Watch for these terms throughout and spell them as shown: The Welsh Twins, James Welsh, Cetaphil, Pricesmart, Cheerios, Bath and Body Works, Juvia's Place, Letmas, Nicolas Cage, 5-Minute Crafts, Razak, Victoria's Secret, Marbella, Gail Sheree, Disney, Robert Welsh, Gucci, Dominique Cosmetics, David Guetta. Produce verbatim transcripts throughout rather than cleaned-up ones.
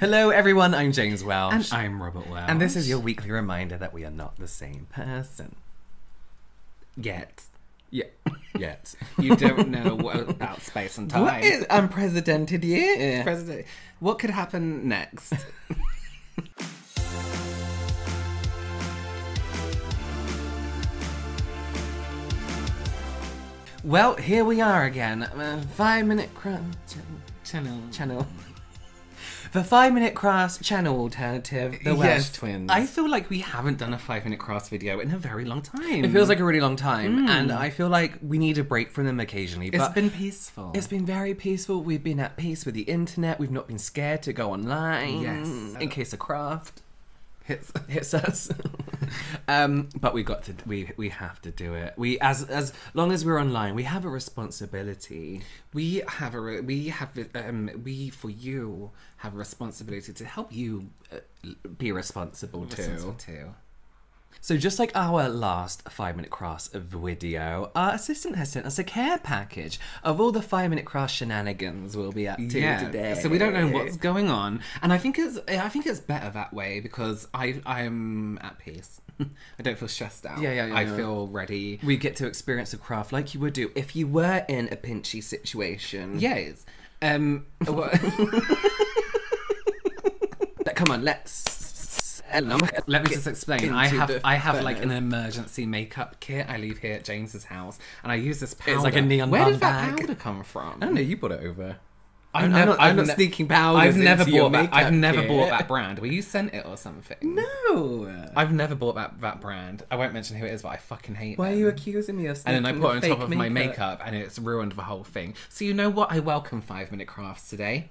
Hello everyone, I'm James Welsh. And I'm Robert Welsh. And this is your weekly reminder that we are not the same person. Yet. Yeah. Yet. You don't know what about space and time. What is unprecedented year? President. What could happen next? Well, here we are again. Uh, five minute Crafts Channel. Channel. The five minute Crafts Channel alternative, The Welsh yes, Twins. I feel like we haven't done a five minute Crafts video in a very long time. It feels like a really long time, mm. and I feel like we need a break from them occasionally. But it's been peaceful. It's been very peaceful. We've been at peace with the internet. We've not been scared to go online. Yes. In case a craft hits, hits us. Um, but we got to we we have to do it. We as as long as we're online, we have a responsibility. We have a re we have um we for you have a responsibility to help you uh, be responsible too. Responsible too. So just like our last five minute Crafts video, our assistant has sent us a care package of all the five minute Crafts shenanigans we'll be up to yeah. today. So we don't know what's going on, and I think it's I think it's better that way because I I'm at peace. I don't feel stressed out. Yeah, yeah, yeah. I feel ready. We get to experience a craft like you would do if you were in a pinchy situation. Yes. Um. Come on, let's. Let me just explain. I have I have like an emergency makeup kit I leave here at James's house, and I use this powder. It's like a neon bag. Where did that powder come from? I don't know. You bought it over. I'm not. I'm not sneaking powder. I've never bought that. I've never bought that brand. Were you sent it or something? No. I've never bought that that brand. I won't mention who it is, but I fucking hate it. Why are you accusing me of? And then I put it on top of my makeup, and it's ruined the whole thing. So you know what? I welcome five minute crafts today.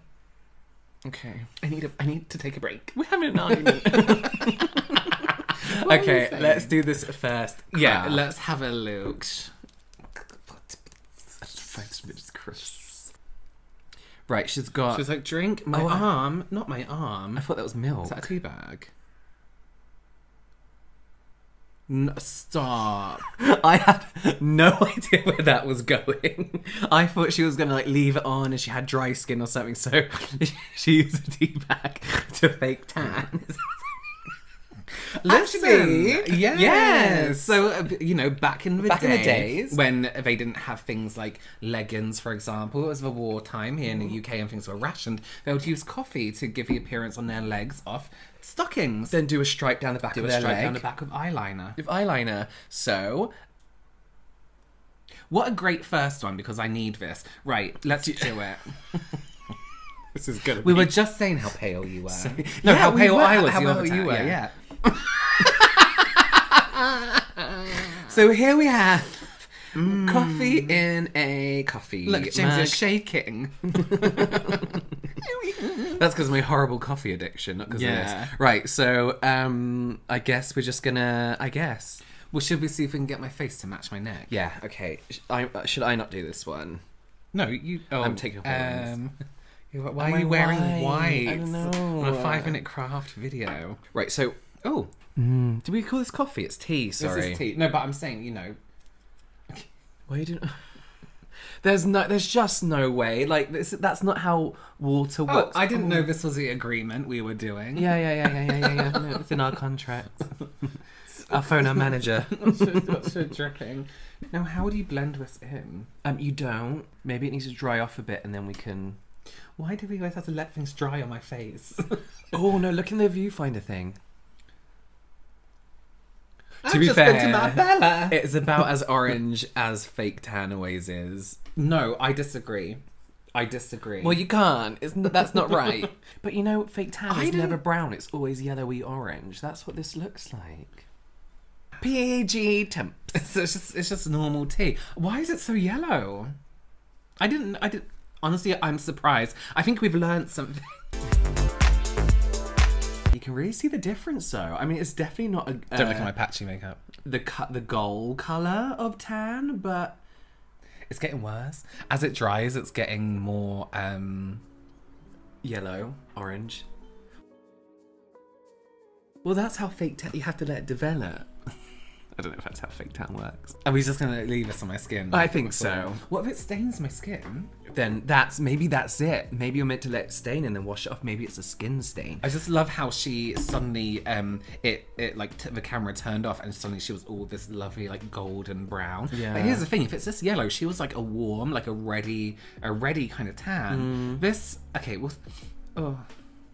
Okay, I need a, I need to take a break. We're having an argument. Okay, let's do this first. Craft. Yeah, let's have a look. Right, she's got. She's like, drink my oh, arm, I, not my arm. I thought that was milk. Is that a tea bag? No, stop. I had no idea where that was going. I thought she was going to like leave it on and she had dry skin or something, so she used a tea bag to fake tan. Let's see. Yes. yes. So, uh, you know, back in the back day, in the days when they didn't have things like leggings, for example, it was the wartime here in the U K and things were rationed, they would use coffee to give the appearance on their legs of stockings. Then do a stripe down the back do of their leg. Do a stripe down the back of eyeliner. With eyeliner. So, what a great first one because I need this. Right, let's do it. This is good. We be... were just saying how pale you were. So, no, yeah, how pale we were, I was. How pale you were, yeah. yeah. So here we have mm. coffee in a coffee. Look, James mug. is shaking. That's because of my horrible coffee addiction, not because yeah. of this. Right, so um, I guess we're just gonna. I guess. Well, should we see if we can get my face to match my neck? Yeah. Okay. I, should I not do this one? No, you. Oh, I'm taking away. Um, Why Am are you I wearing white? I don't know. On a five minute craft video. Right, so... Oh. Mm. Do we call this coffee? It's tea, sorry. This is tea. No, but I'm saying, you know... Why are you doing... There's no, there's just no way. Like this, that's not how water works. Oh, I didn't oh. know this was the agreement we were doing. Yeah, yeah, yeah, yeah, yeah, yeah. yeah. No, it's in our contract. I'll phone our manager. That's so, that's so dripping. Now, how do you blend this in? Um, you don't. Maybe it needs to dry off a bit, and then we can. Why do we always have to let things dry on my face? Oh no, look in the viewfinder thing. I've to be just fair, been to Marbella. It's about as orange as fake tan always is. No, I disagree. I disagree. Well, you can't. It's not, that's not right. But you know, fake tan I is didn't... never brown. It's always yellowy orange. That's what this looks like. P G temps. It's, it's just it's just normal tea. Why is it so yellow? I didn't. I didn't. Honestly, I'm surprised. I think we've learned something. You can really see the difference, though. I mean, it's definitely not a... Uh, Don't look at my patchy makeup. The cut, the gold colour of tan, but... It's getting worse. As it dries, it's getting more... Um, yellow, orange. Well, that's how fake tan... You have to let it develop. I don't know if that's how fake tan works. Are we just gonna leave this on my skin? I think so. What if it stains my skin? Then that's, maybe that's it. Maybe you're meant to let it stain and then wash it off. Maybe it's a skin stain. I just love how she suddenly, um, it, it like, t the camera turned off and suddenly she was all this lovely, like, golden brown. Yeah. But here's the thing, if it's this yellow, she was like a warm, like a reddy, a reddy kind of tan. Mm. This, okay, well, oh.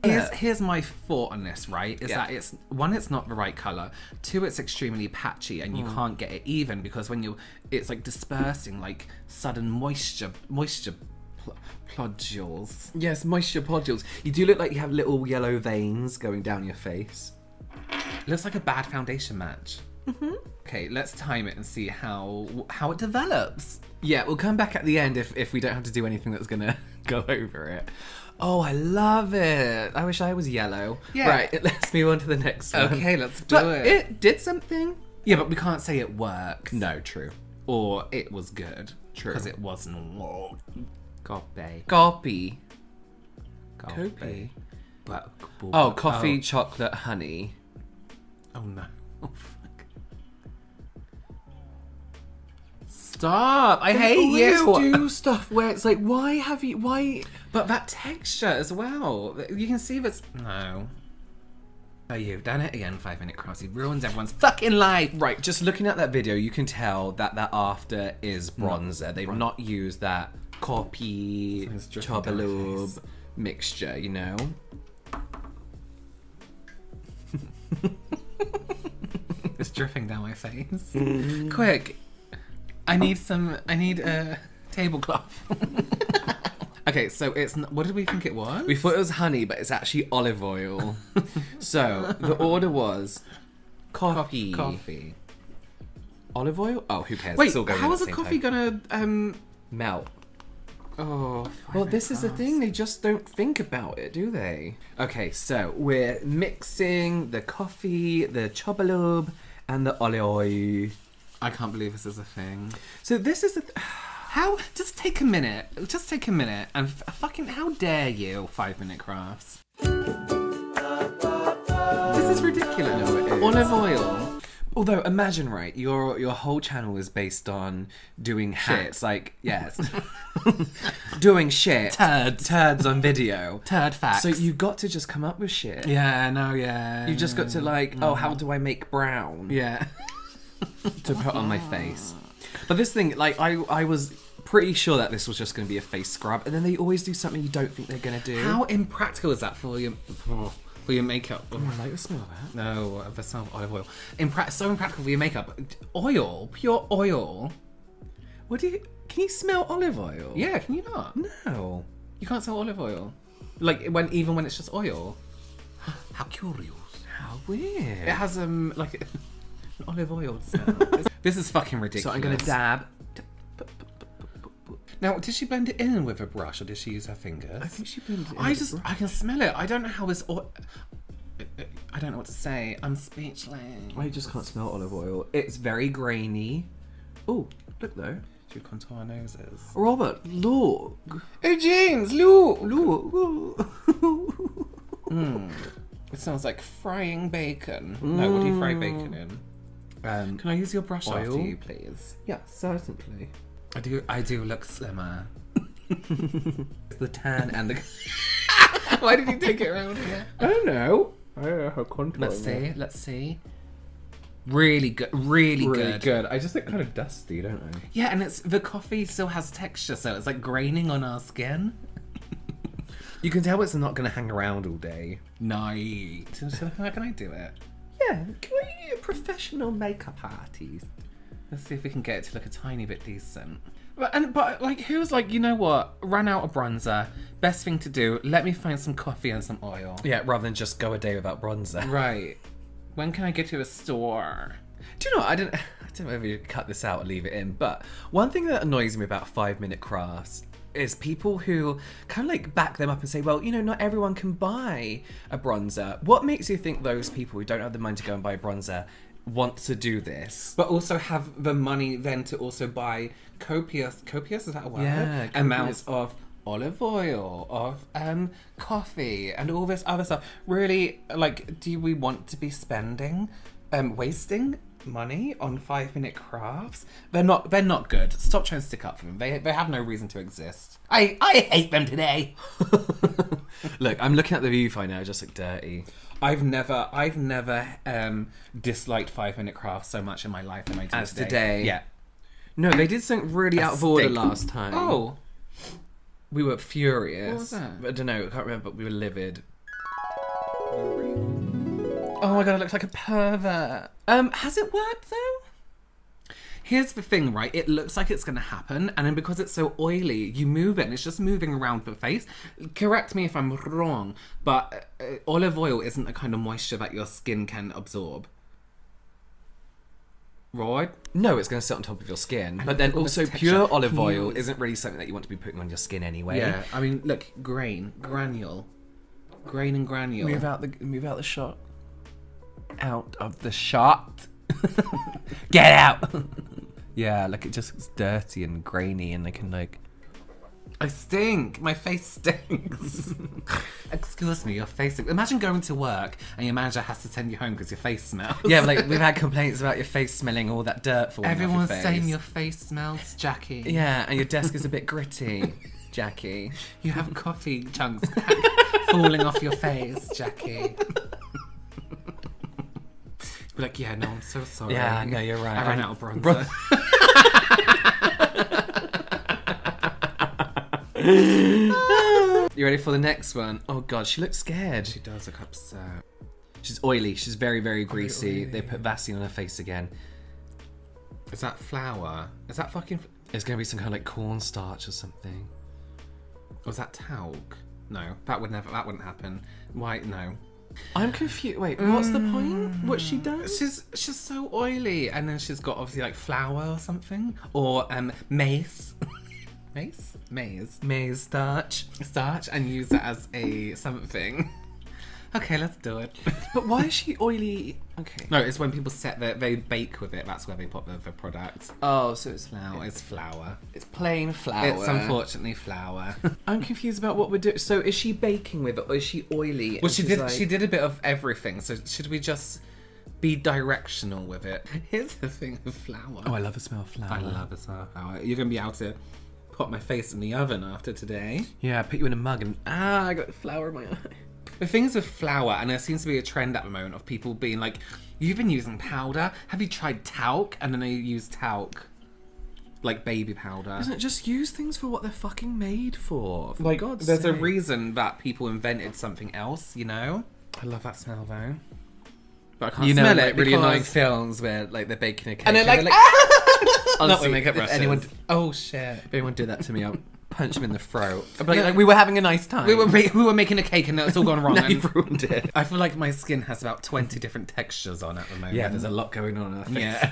Here's, here's my thought on this, right? Is yeah. that it's, one, it's not the right colour. Two, it's extremely patchy and you mm. can't get it even because when you, it's like dispersing like sudden moisture, moisture pl plodules. Yes, moisture plodules. You do look like you have little yellow veins going down your face. Looks like a bad foundation match. Mm-hmm. Okay, let's time it and see how how it develops. Yeah, we'll come back at the end if, if we don't have to do anything that's gonna go over it. Oh, I love it. I wish I was yellow. Yeah. Right, let's move on to the next one. Okay, let's do but it. It did something. Yeah, but we can't say it worked. No, true. Or it was good. True. Because it wasn't. Whoa. Copy. Copy. Copy. But, oh, coffee, oh. chocolate, honey. Oh, no. Oh, fuck. Stop. I they hate you. Always do stuff where it's like, why have you, why? But that texture as well, you can see that's, no. Oh, you've done it again, five minute crafts. He ruins everyone's fucking life. Right, just looking at that video, you can tell that that after is bronzer. Mm. They've Bron not used that copy, chobaloob mixture, you know? It's dripping down my face. Mm. Quick, I need some, I need a tablecloth. Okay, so it's, what did we think it was? We thought it was honey, but it's actually olive oil. So the order was coffee. Coffee. Olive oil? Oh, who cares? Wait, it's all going how is the coffee going to um, melt? Oh, well, this is the thing. They just don't think about it, do they? Okay, so we're mixing the coffee, the chobaloob, and the olive oil. I can't believe this is a thing. So this is the... Th How? Just take a minute. Just take a minute and f fucking how dare you, five minute crafts. This is ridiculous. No, it is. Olive oil. Although, imagine, right, your your whole channel is based on doing hacks, shit. Like, yes. Doing shit. Turds. Turds on video. Turd facts. So you got to just come up with shit. Yeah, no, yeah. You just got to like, no. Oh, how do I make brown? Yeah. To put on my face. But this thing, like, I, I was pretty sure that this was just going to be a face scrub, and then they always do something you don't think they're going to do. How impractical is that for your, for your makeup? Oh, I like the smell of that. No, the smell of olive oil. Impra so impractical for your makeup. Oil, pure oil. What do you? Can you smell olive oil? Yeah, can you not? No, you can't smell olive oil. Like when even when it's just oil. How curious. How weird. It has um like. Olive oil smell. This is fucking ridiculous. So I'm gonna dab. Now, did she blend it in with a brush or did she use her fingers? I think she blended it in. I just, I can smell it. I don't know how this oil. I don't know what to say. I'm speechless. I just can't smell olive oil. It's very grainy. Oh, look though. Should we contour our noses? Robert, look. Oh, James, look. Look. Mm. It sounds like frying bacon. Mm. No, what do you fry bacon in? Um, Can I use your brush oil? After you, please? Yeah, certainly. I do. I do look slimmer. The tan and the. Why did you take it around here? I don't know. I don't know how contour. Let's see. It. Let's see. Really good. Really, really good. Good. I just look kind of dusty, don't I? Yeah, and it's the coffee still has texture, so it's like graining on our skin. You can tell it's not going to hang around all day. Night. So how can I do it? Yeah, can we do professional makeup artists? Let's see if we can get it to look a tiny bit decent. But, and, but like, who's like, you know what? Ran out of bronzer. Best thing to do, let me find some coffee and some oil. Yeah, rather than just go a day without bronzer. Right. When can I get to a store? Do you know what? I don't, I don't know if you cut this out or leave it in, but one thing that annoys me about five minute crafts is people who kind of like back them up and say, well, you know, not everyone can buy a bronzer. What makes you think those people who don't have the money to go and buy a bronzer want to do this? But also have the money then to also buy copious, copious, is that a word? Yeah, amounts of olive oil, of um, coffee and all this other stuff. Really, like, do we want to be spending, um, wasting money on five minute crafts. They're not they're not good. Stop trying to stick up for them. They they have no reason to exist. I I hate them today. Look, I'm looking at the viewfinder, I just look dirty. I've never I've never um disliked five minute crafts so much in my life than I do As today. today. Yeah. No, they did something really A out of order last time. Oh. We were furious. What was that? I don't know, I can't remember, but we were livid. Oh my god, I look like a pervert. Um, has it worked though? Here's the thing, right? It looks like it's gonna happen, and then because it's so oily, you move it and it's just moving around the face. Correct me if I'm wrong, but olive oil isn't the kind of moisture that your skin can absorb. Right? No, it's going to sit on top of your skin. And but then also pure olive oil Please. isn't really something that you want to be putting on your skin anyway. Yeah, I mean, look, grain, granule. Grain and granule. Move out the, move out the shot. Out of the shot. Get out! Yeah, like it just looks dirty and grainy and they can like... I stink! My face stinks! Excuse me, your face stinks. Imagine going to work and your manager has to send you home because your face smells. Yeah, but like, we've had complaints about your face smelling all that dirt falling Everyone's off your face. Everyone's saying your face smells, Jackie. Yeah, and your desk is a bit gritty, Jackie. You have coffee chunks falling off your face, Jackie. Be like, yeah, no, I'm so sorry. Yeah, no, you're right. I ran out of bronzer. Bron You ready for the next one? Oh god, she looks scared. She does look upset. She's oily. She's very, very greasy. They put Vaseline on her face again. Is that flour? Is that fucking... It's gonna be some kind of like cornstarch or something. Or is that talc? No, that would never... That wouldn't happen. Why? No. I'm confused. Wait, what's mm. the point? What she does? She's she's so oily, and then she's got obviously like flour or something, or um mace. Mace? Maize. Maize starch. Starch and use it as a something. Okay, let's do it. But why is she oily? Okay. No, it's when people set their, they bake with it, that's where they put the, the product. Oh, so it's flour. It's, it's flour. It's plain flour. It's unfortunately flour. I'm confused about what we're doing. So is she baking with it or is she oily? Well, she did, like... she did a bit of everything, so should we just... be directional with it? Here's the thing with flour. Oh, I love the smell of flour. I love the smell of flour. You're gonna be out to... put my face in the oven after today. Yeah, I put you in a mug and ah, I got flour in my eye. The thing is with flour, and there seems to be a trend at the moment of people being like, you've been using powder, have you tried talc? And then they use talc. Like baby powder. Isn't it just use things for what they're fucking made for? For like, God's there's sake. a reason that people invented something else, you know? I love that smell though. But I can't you smell know, it like, really annoying films where like they're baking a cake and they're like, and they're like ah! Not with makeup brushes. Anyone do, oh shit! If anyone did that to me, I'll punch him in the throat. I'd be like, like, we were having a nice time. We were we were making a cake, and it's all gone wrong. No, you've ruined it. I feel like my skin has about twenty different textures on at the moment. Yeah, there's a lot going on. I think. Yeah,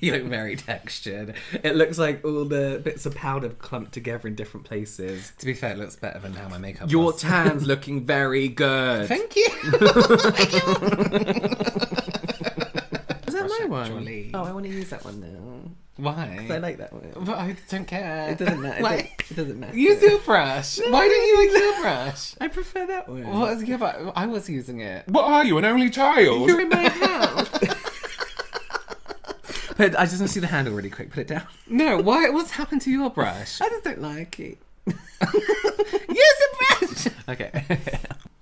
you look very textured. It looks like all the bits of powder clumped together in different places. To be fair, it looks better than how my makeup. Your was. tan's looking very good. Thank you. Thank you. Is that my one? Jolly. Oh, I want to use that one now. Why? Because I like that one. But I don't care. It doesn't matter. Like, it doesn't matter. Use your brush. No, Why don't you use your brush? I prefer that one. Well, yeah, but I was using it. What are you, an only child? You're in my house. But I just want to see the handle really quick. Put it down. No, why? What's happened to your brush? I just don't like it. Use your brush. Okay.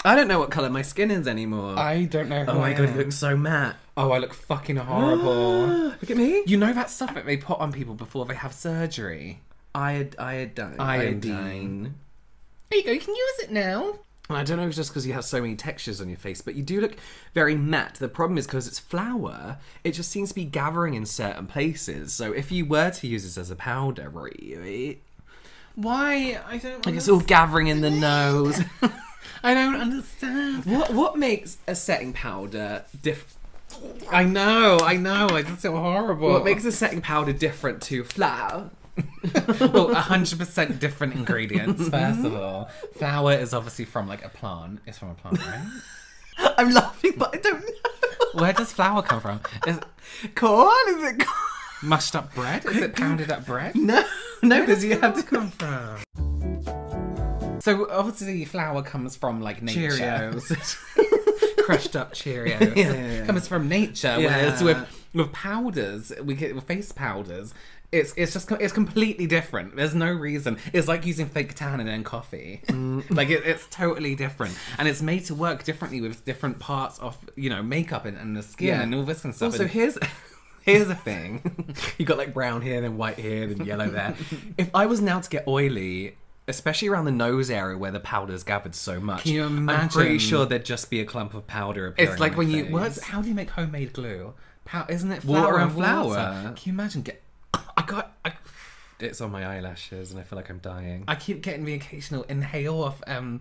I don't know what colour my skin is anymore. I don't know. Oh my god, you look so matte. Oh, I look fucking horrible. Look at me. You know that stuff that they put on people before they have surgery? Iod iodine. Iodine. Iodine. There you go, you can use it now. And I don't know if it's just because you have so many textures on your face, but you do look very matte. The problem is because it's flour, it just seems to be gathering in certain places. So if you were to use this as a powder, right? Why? I don't Like it's all gathering in the nose. I don't understand. What what makes a setting powder different? I know, I know, I just feel horrible. What makes a setting powder different to flour? Well, one hundred percent different ingredients, first of all. Flour is obviously from, like, a plant. It's from a plant, right? I'm laughing, but I don't know. Where does flour come from? Is it corn? Is it corn? Mushed up bread? Is it pounded up bread? No, no, because you have to come from... So, obviously, flour comes from, like, nature. Cheerios. Crushed up Cheerios. Yeah. Comes from nature, yeah. Whereas with with powders, we get with face powders, it's it's just it's completely different. There's no reason. It's like using fake tannin in coffee. Mm. Like it, it's totally different, and it's made to work differently with different parts of you know makeup and, and the skin yeah. and all this and stuff. Also, and here's. Here's the thing. You got like brown here, then white here, then yellow there. If I was now to get oily, especially around the nose area where the powder's gathered so much, can you imagine? I'm pretty sure there'd just be a clump of powder appearing. It's like when face. you... What's, how do you make homemade glue? How, isn't it flour water and flour? Water. Can you imagine? Get, I got... I, it's on my eyelashes and I feel like I'm dying. I keep getting the occasional inhale of... Um,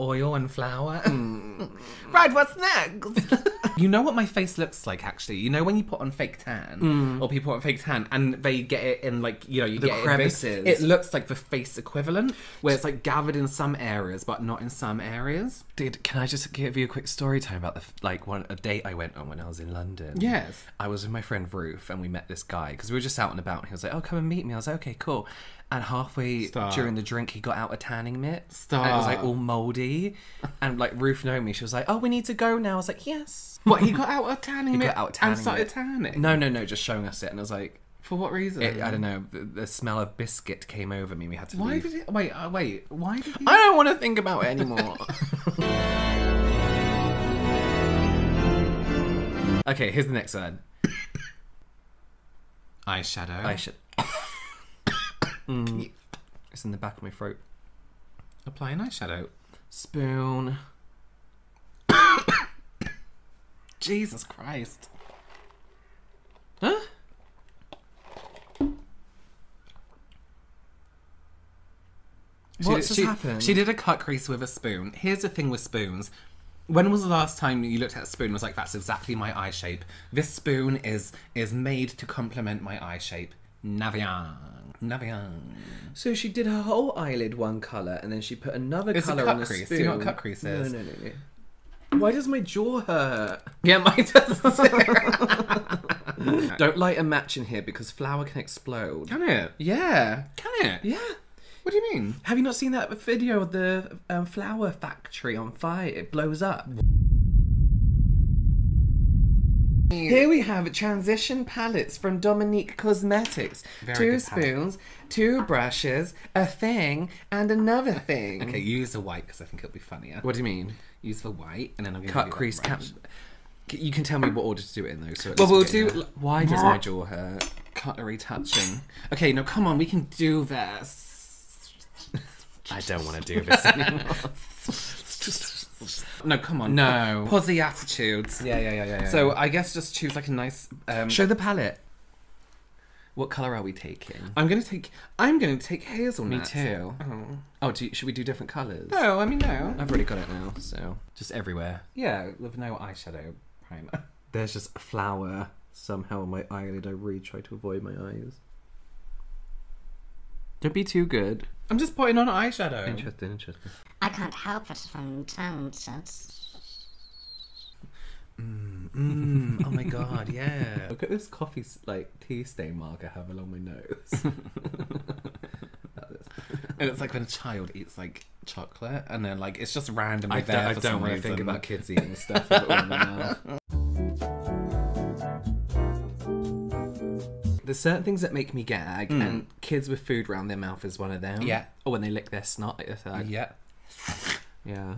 oil and flour. Mm. Right, what's next? You know what my face looks like, actually. You know when you put on fake tan, mm. or people put on fake tan, and they get it in, like, you know, you the get crevices. It, in face, it looks like the face equivalent, where it's, like, gathered in some areas, but not in some areas. Dude, can I just give you a quick story time about, the like, one a date I went on when I was in London? Yes. I was with my friend Ruth, and we met this guy, because we were just out and about, and he was like, oh, come and meet me. I was like, okay, cool. And halfway Stop. during the drink, he got out a tanning mitt. Stop. And it was, like, all mouldy. And, like, Ruth knowing me, she was like, oh, we need to go now. I was like, yes. What, he got out a tanning he mitt got out a tanning and started mitt. tanning? No, no, no, just showing us it. And I was like... For what reason? It, I don't know. The, the smell of biscuit came over me. We had to Why leave. did it... Wait, uh, wait. Why did he... I don't want to think about it anymore. Okay, here's the next one. Eyeshadow. Eyeshadow. Mm. It's in the back of my throat. Apply an eyeshadow. Spoon. Jesus Christ. Huh? What's happened? She did a cut crease with a spoon. Here's the thing with spoons. When was the last time you looked at a spoon and was like, that's exactly my eye shape. This spoon is is made to complement my eye shape. Navian. Navian. So she did her whole eyelid one colour and then she put another it's colour a cut on the crease. spoon. Do you know what cut crease is? No, no, no, no. Why does my jaw hurt? Yeah, mine does. Don't light a match in here because flour can explode. Can it? Yeah. Can it? Yeah. What do you mean? Have you not seen that video of the um, flour factory on fire? It blows up. Here we have transition palettes from Dominique Cosmetics. Very two spoons, palette. two brushes, a thing, and another thing. Okay, use the white because I think it'll be funnier. What do you mean? Use the white, and then I'm going to cut crease. Cap you can tell me what order to do it in, though. So well, we'll do. Like, why does my jaw hurt? Cutlery touching. Okay, now come on, we can do this. I don't want to do this anymore. No, come on. No. Posy attitudes. Yeah, yeah, yeah, yeah, yeah. So I guess just choose like a nice... Um... Show the palette. What colour are we taking? I'm going to take... I'm going to take hazelnut. Me too. Oh, oh do you... should we do different colours? No, I mean, no. I've already got it now, so... Just everywhere. Yeah, with no eyeshadow primer. There's just a flower somehow on my eyelid. I really try to avoid my eyes. Don't be too good. I'm just putting on eyeshadow. Interesting, interesting. I can't help it from chances. Mmm, mmm, oh my god, yeah. Look at this coffee, like, tea stain mark I have along my nose. And it's like when a child eats, like, chocolate, and then, like, it's just randomly I there I for don't want to think about kids eating stuff. There's certain things that make me gag, mm. and kids with food around their mouth is one of them. Yeah. Or when they lick their snot, it's like... Yeah. Yeah.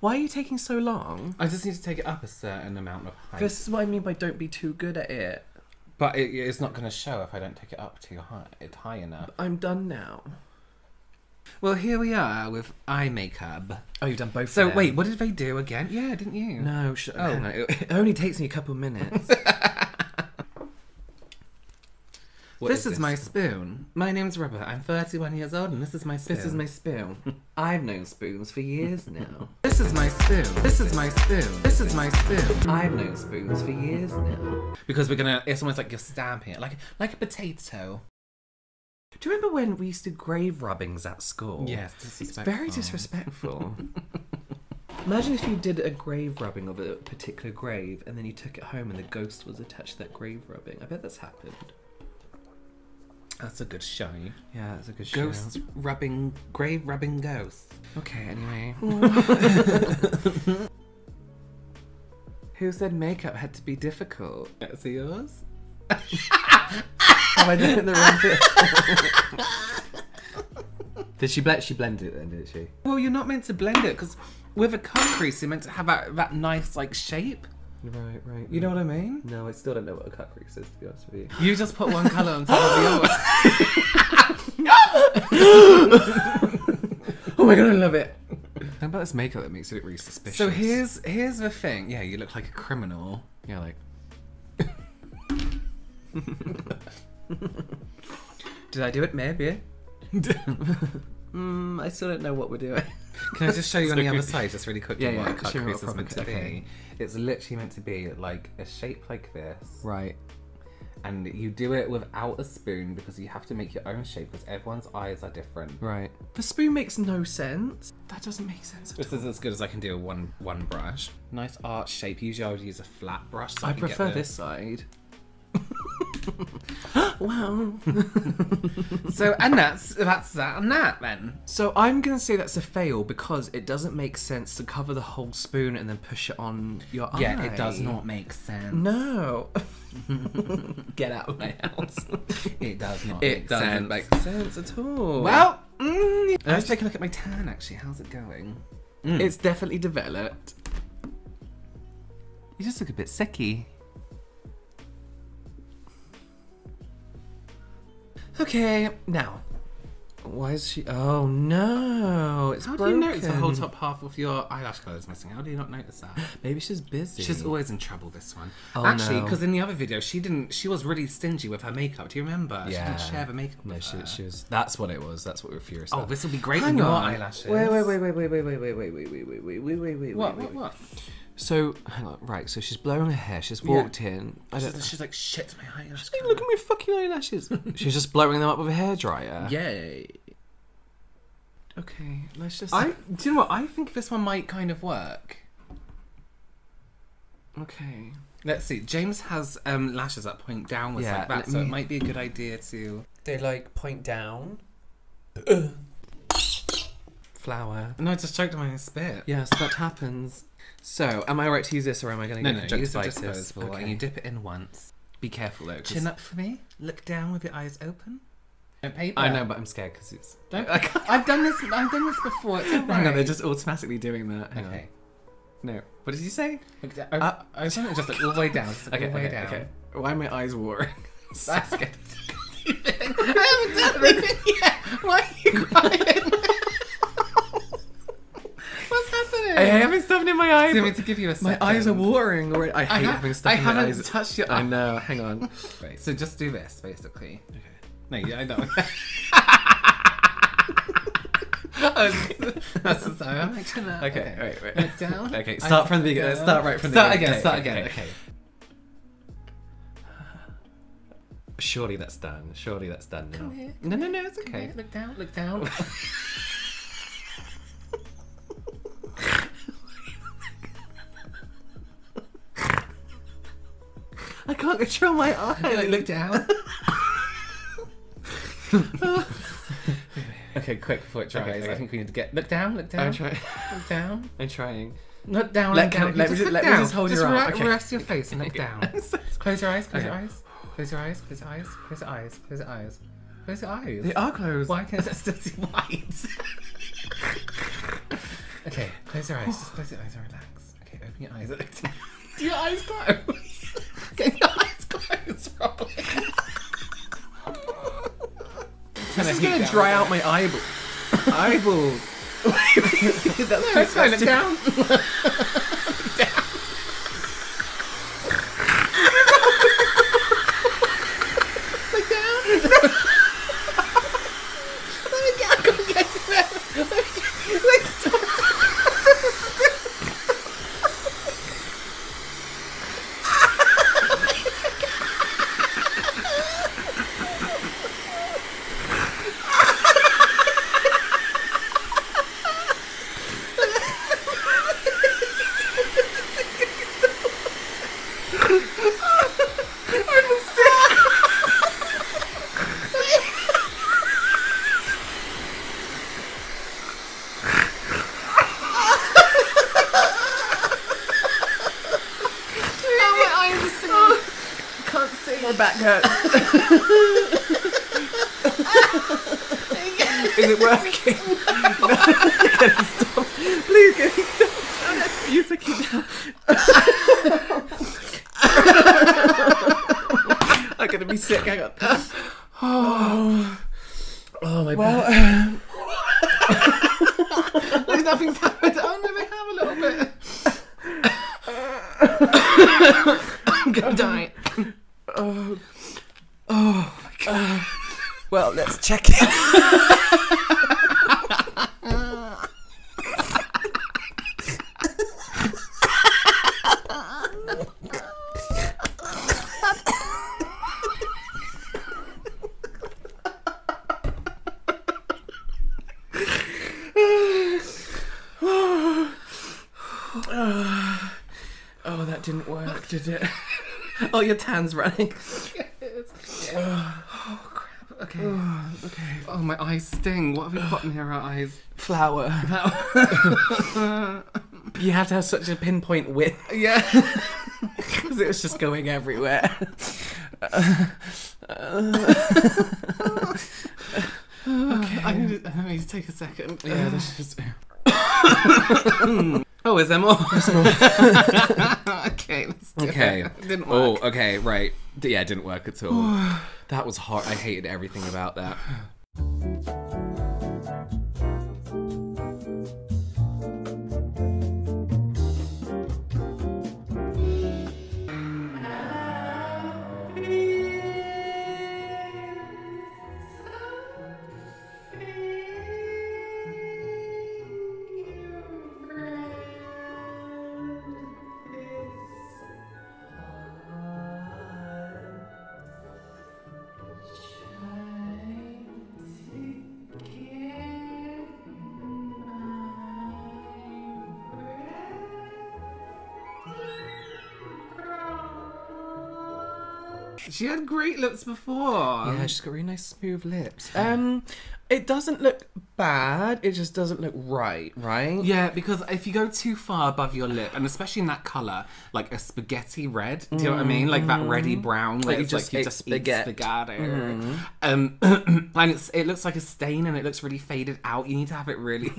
Why are you taking so long? I just need to take it up a certain amount of height. This is what I mean by don't be too good at it. But it, it's not going to show if I don't take it up too high, it's high enough. But I'm done now. Well, here we are with eye makeup. Oh, you've done both So, of them. wait, what did they do again? Yeah, didn't you? No, sh oh. no, it only takes me a couple minutes. What this is, is this? my spoon. My name's Robert. I'm thirty-one years old, and this is my spoon. This is my spoon. I've known spoons for years now. This is my spoon. This is my spoon. This is my spoon. I've known spoons for years now. Because we're gonna. It's almost like you're stamping it, like like a potato. Do you remember when we used to grave rubbings at school? Yes, disrespectful. It's very disrespectful. Imagine if you did a grave rubbing of a particular grave, and then you took it home, and the ghost was attached to that grave rubbing. I bet that's happened. That's a good show. Yeah, that's a good show. Ghosts rubbing, grave rubbing ghosts. Okay, anyway. Who said makeup had to be difficult? Is it yours? Am I doing the wrong thing? Did she blend? She blended it then, didn't she? Well, you're not meant to blend it because with a cut crease, you're meant to have that, that nice like shape. Right, right. You right. know what I mean? No, I still don't know what a cut crease is, to be honest with you. You just put one colour on top of the other. Oh my god, I love it. How about this makeup that makes you look really suspicious? So here's here's the thing. Yeah, you look like a criminal. You're like. Did I do it? Maybe. mm, I still don't know what we're doing. Can I just show you so on the other side, just really quickly, yeah, what yeah, a cut crease is meant to be? It's literally meant to be like a shape like this. Right. And you do it without a spoon because you have to make your own shape because everyone's eyes are different. Right. The spoon makes no sense. That doesn't make sense at all. This is as good as I can do with one, one brush. Nice arch shape. Usually I would use a flat brush. So I, I prefer get the... this side. Wow. So, and that's, that's that and that then. So I'm going to say that's a fail because it doesn't make sense to cover the whole spoon and then push it on your eye. Yeah, it does not make sense. No. Get out of my house. It does not it make doesn't sense. Make sense at all. Well, mm, let's take a look at my tan actually. How's it going? Mm. It's definitely developed. You just look a bit sicky. Okay, now. Why is she? Oh no, it's broken. How do you notice the whole top half of your eyelash colour is missing? How do you not notice that? Maybe she's busy. She's always in trouble. This one, oh, actually, because no. in the other video she didn't. She was really stingy with her makeup. Do you remember? Yeah. She didn't share the makeup. No, with she, her. she was. That's what it was. That's what we were furious about. Oh, this will be great in your eyelashes. Wait, wait, wait, wait, wait, wait, wait, wait, wait, wait, wait, wait, wait, wait, wait. What? What? What? So, hang on, right, so she's blowing her hair, she's walked yeah. in. I don't she's, she's like, shit, my eyelashes. She's like, look at my fucking eyelashes. She's just blowing them up with a hairdryer. Yay. Okay, let's just... I, do you know what, I think this one might kind of work. Okay. Let's see, James has um, lashes that point downwards yeah, like that, so me... it might be a good idea to... They, like, point down. Flower. No, I just choked on my spit. Yes, that happens. So, am I right to use this or am I going to no, get no, conjunctivitis? No, disposable okay. and you dip it in once. Be careful though. Cause... Chin up for me. Look down with your eyes open. Don't paper. I know, but I'm scared because it's... Don't... I I've done this I've done this before. It's all right. Hang on, they're just automatically doing that. Hang okay. on. No. What did you say? Look down. Uh, I was trying to just look all the way down. Just okay, all the way okay, down. Okay. Why are my eyes watering? I'm so scared. I haven't done anything yet. Why are you crying? I haven't stuffed in my eyes. Do you want me to give you a second? My eyes are watering already. I hate I have, having stuff in my eyes. I haven't touched your eyes. I know. Hang on. Right. So just do this, basically. Okay. No, yeah, I know. That's the time. I'm like, chill out. Okay, okay. Right, right. Look down. Okay, start I from the beginning. Down. Start right from start the beginning. Start again, okay, start again. Okay. Surely that's done. Surely that's done now. Come here. Come no, no, no, it's okay. Here. Look down, look down. I can't control my eyes. I like, look down. Okay, quick before it dries. Okay, okay. I think we need to get. Look down, look down. I'm trying. Look down. I'm trying. Look down. Let, down. let, just, let, let down. me just hold just your eyes. Okay. Rest your face and look down. Close your eyes, close okay. your eyes. Close your eyes, close your eyes, close your eyes, close your eyes. Close your eyes. They are closed. Why can't it still see white? Okay, close your eyes. Just close your eyes and relax. Okay, open your eyes and look down. Do your eyes close? Get your eyes closed, probably. This is going to dry out my eyeball. Eyeball. That's no, fine. Look down. Down. Look down. Let me get. I'm going to get to that. Let me get. Like, stop. think my back hurts. Is it working? No, can it stop? Please can it stop? You took it down. I'm going to be sick, hang on. Oh, oh my well, back. Um... There's nothing happened. Oh no, they have a little bit. I'm going to die. Oh, oh my God. Uh, well, let's check it. Didn't work, did it? Oh, your tan's running. Yes. Oh, oh crap. Okay. Oh, okay. Oh, my eyes sting. What have we got near our eyes? Flour. Flour. You had to have such a pinpoint width. Yeah. Because it was just going everywhere. uh, uh. Okay. I need, to, I need to take a second. Yeah, this is. Oh, is there more? There's more. Okay, let's do okay. It. It didn't work. Oh, okay, right. D yeah, it didn't work at all. That was hard. I hated everything about that. She had great lips before. Yeah, she's got really nice smooth lips. Um, it doesn't look bad. It just doesn't look right, right? Yeah, because if you go too far above your lip, and especially in that colour, like a spaghetti red, do you mm. know what I mean? Like that reddy brown, where like it's just like you just spaghetti. eat spaghetti. Mm. Um, and it's, it looks like a stain, and it looks really faded out. You need to have it really...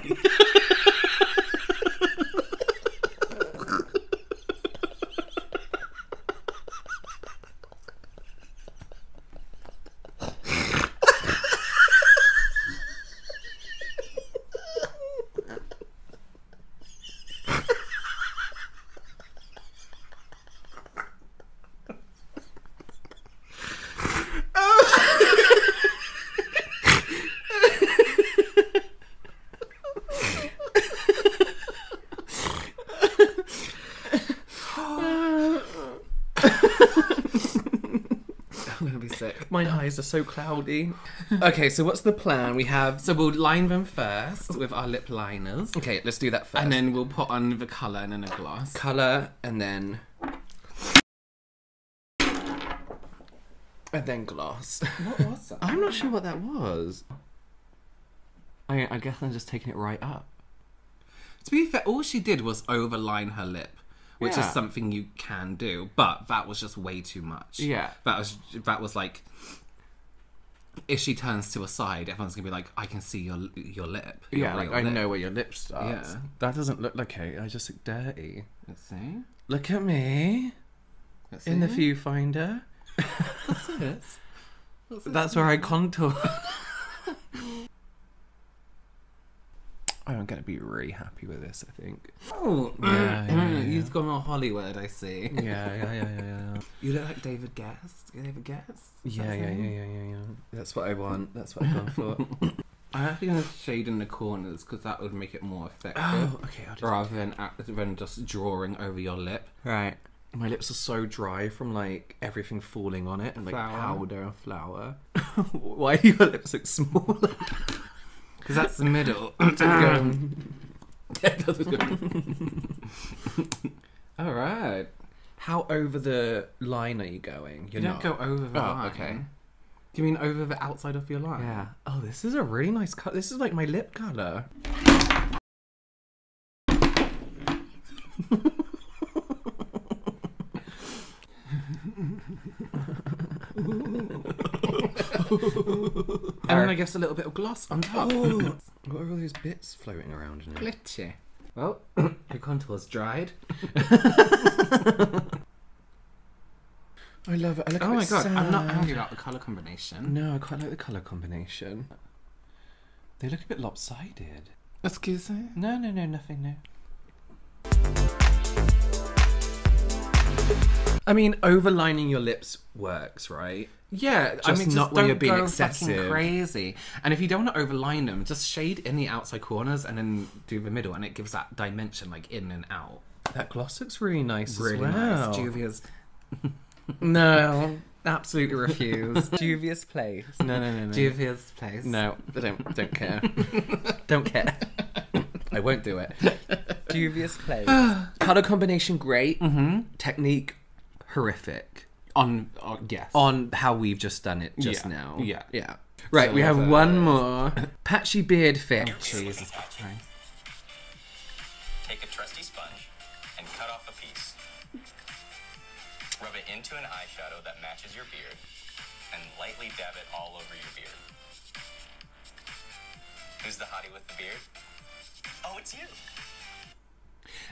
My eyes are so cloudy. Okay, so what's the plan? We have... So we'll line them first with our lip liners. Okay, let's do that first. And then we'll put on the colour and then a gloss. Colour and then... And then gloss. What was that? I'm not sure what that was. I, I guess I'm just taking it right up. To be fair, all she did was overline her lip. Which yeah. is something you can do, but that was just way too much. Yeah, that was that was like, if she turns to a side, everyone's gonna be like, "I can see your your lip." Your yeah, like I lip. know where your lip starts. Yeah, that doesn't look like it. I just look dirty. Let's see. Look at me. Let's see. In the viewfinder. What's this? What's this? That's where I contour. I'm going to be really happy with this, I think. Oh, yeah, yeah, yeah, yeah. You've gone more Hollywood, I see. Yeah, yeah, yeah, yeah, yeah. You look like David Guetta. David Guetta? Yeah, yeah, yeah, yeah, yeah, yeah. That's what I want. That's what I've gone for. I'm actually going to shade in the corners because that would make it more effective. Oh, okay. I'll just rather than, than just drawing over your lip. Right. My lips are so dry from, like, everything falling on it and, like, flour. powder and flour. Why do your lips look smaller? Because that's the middle. All right. How over the line are you going? You're you don't not. go over the oh, line. Okay. Do you mean over the outside of your line? Yeah. Oh, this is a really nice color. This is like my lip color. And then I guess a little bit of gloss on top. Ooh. What are all these bits floating around in it? Glitchy. Well, your contour's dried. I love it. I look oh my god, sad. I'm not angry about the colour combination. No, I quite like the colour combination. They look a bit lopsided. Excuse me? No, no, no, nothing new. I mean, overlining your lips works, right? Yeah, just I mean, just not when you're being excessive, crazy. And if you don't want to overline them, just shade in the outside corners and then do the middle, and it gives that dimension, like in and out. That gloss looks really nice. Really as well. Nice, Juvia's. No, absolutely refuse. Juvia's Place. No, no, no, no. Juvia's Place. No, I don't. Don't care. Don't care. I won't do it. Juvia's Place. Color combination great. Mm-hmm. Technique horrific. On, on yes. On how we've just done it just yeah. now. Yeah. Yeah. Right, so we have one more. Patchy beard fix. Oh, Jesus Christ. Take a trusty sponge and cut off a piece. Rub it into an eyeshadow that matches your beard and lightly dab it all over your beard. Who's the hottie with the beard? Oh, it's you.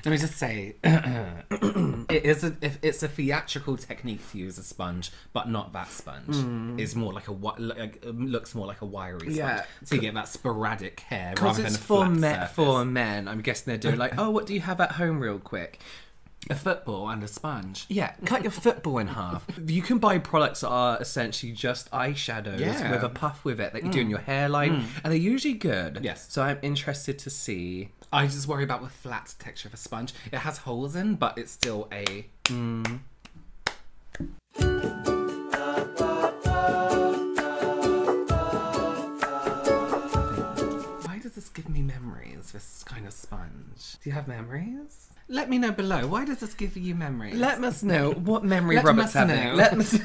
Let me just say, it is a, if it's a theatrical technique to use a sponge, but not that sponge. Mm. It's more like a like, it looks more like a wiry sponge. Yeah, so you get that sporadic hair rather than a flat surface. For men, I'm guessing they're doing like, oh, what do you have at home, real quick? A football and a sponge. Yeah, cut your football in half. You can buy products that are essentially just eyeshadows yeah. with a puff with it that you mm. do in your hairline, mm. and they're usually good. Yes. So I'm interested to see. I just worry about the flat texture of a sponge. It has holes in, but it's still a... Mm. Why does this give me memories, this kind of sponge? Do you have memories? Let me know below. Why does this give you memories? Let us know what memory Let Robert's having. Know. Let us know.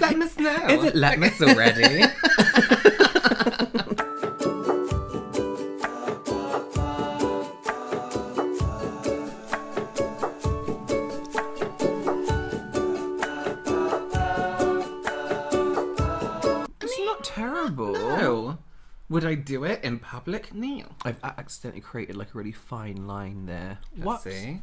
Let us know. Is it let us already? Would I do it in public? No. I've accidentally created like a really fine line there. Let's see.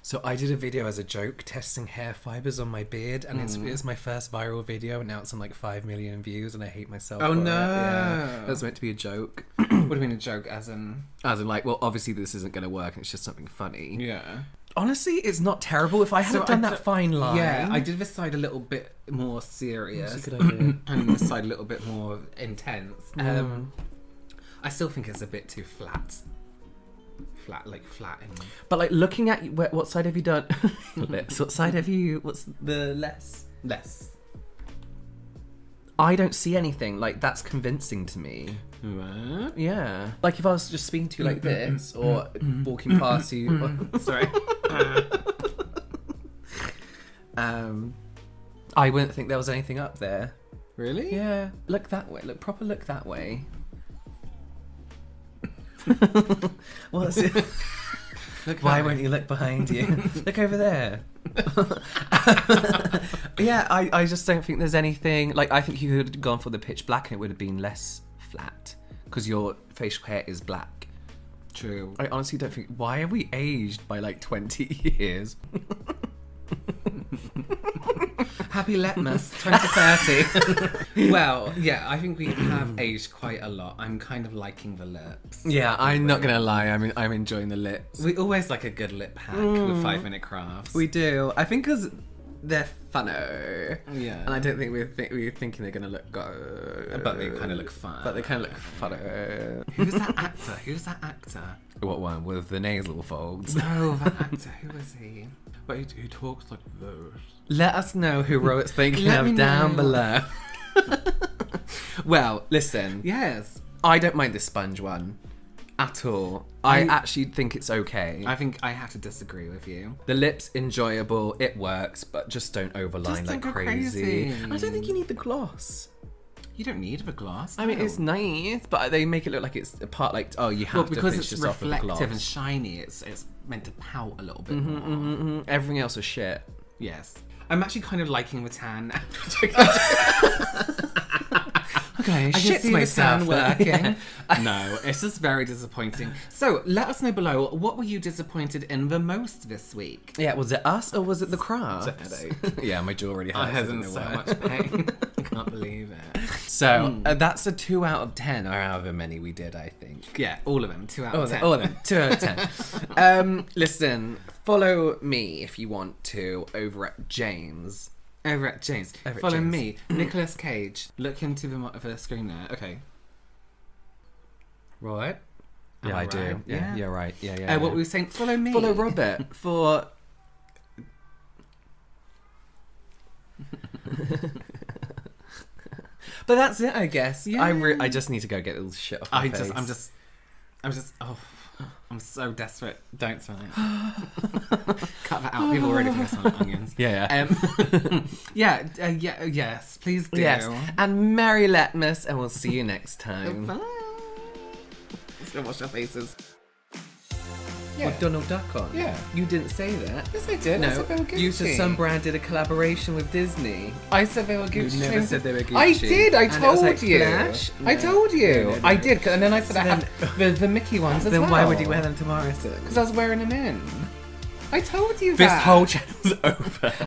So I did a video as a joke testing hair fibres on my beard, and mm. it's, it was my first viral video, and now it's on like five million views, and I hate myself. Oh no! Yeah. That was meant to be a joke. What do you mean a joke? As in? As in like, well obviously this isn't going to work, and it's just something funny. Yeah. Honestly, it's not terrible. If I hadn't so done I that fine line... Yeah, I did this side a little bit more serious. And this side a little bit more intense. Mm. Um, I still think it's a bit too flat. Flat, like flat. And... But like looking at... You, what side have you done? Lips. What side have you... What's the less? Less. I don't see anything. Like, that's convincing to me. What? Yeah. Like, if I was just speaking to you like this, or walking past you... Or, sorry. um, I wouldn't think there was anything up there. Really? Yeah. Look that way. Look, proper look that way. What's it? Look Why won't you look behind you? Look over there. Yeah, I, I just don't think there's anything... Like, I think you could have gone for the pitch black and it would have been less flat. Because your facial hair is black. True. I honestly don't think... Why are we aged by, like, twenty years? Happy Letmas twenty thirty. Well, yeah, I think we have aged quite a lot. I'm kind of liking the lips. Yeah, I'm not gonna lie, I'm en I'm enjoying the lips. We always like a good lip hack mm. with five minute crafts. We do. I think because they're funno. Yeah. And I don't think we're, th we're thinking they're gonna look go. But they kind of look fun. But they kind of look funno. Who's that actor? Who's that actor? What one? With the nasal folds? No, that actor. Who is he? But he, he talks like those. Let us know who Robert's thinking of down below. Well, listen. Yes. I don't mind this sponge one at all. I, I actually think it's okay. I think I have to disagree with you. The lips, enjoyable. It works, but just don't overline just like crazy. crazy. I don't think you need the gloss. You don't need the gloss. I mean, no. It's nice, but they make it look like it's a part like, oh, you have well, to finish this off with gloss. Because it's reflective and shiny, it's, it's meant to pout a little bit mm-hmm, more. Mm-hmm. Everything else is shit. Yes. I'm actually kind of liking the tan. Okay, I shit can see myself working. Yeah. No, it's just very disappointing. So let us know below, what were you disappointed in the most this week? Yeah, was it us or was it the crafts? Yeah, my jaw already hurts. I was in so much pain. I can't believe it. So mm. uh, that's a two out of ten, or however many we did, I think. Yeah, all of them. Two out all of ten. All of them. Two out of ten. Um, listen, follow me if you want to over at James. Over at James. Over Follow at James. me, Nicolas Cage. Look into the, the screen there. Okay. Right. Yeah, oh, I right. do. Yeah, yeah, yeah, right. Yeah, yeah. Uh, yeah. What were we saying? Follow me. Follow Robert for. But that's it, I guess. Yeah. I re I just need to go get all the shit off my I face. just. I'm just. I'm just. Oh. I'm so desperate. Don't smell it. Cut that out. People already been smelling onions. Yeah, yeah. Um, yeah, uh, yeah, yes. Please do. Yes. And Merry Letmas, and we'll see you next time. Bye. Let's go wash our faces. Yeah. With Donald Duck on. Yeah. You didn't say that. Yes, I did. No. I said they were Gucci. You said some brand did a collaboration with Disney. I said they were Gucci. You never James said they were Gucci. I did. I and told like you. Flash. No. I told you. No, no, no. I did. And then I said so I had the, the Mickey ones as then well. Then why would you wear them tomorrow? Because I was wearing them in. I told you this that. This whole channel's over.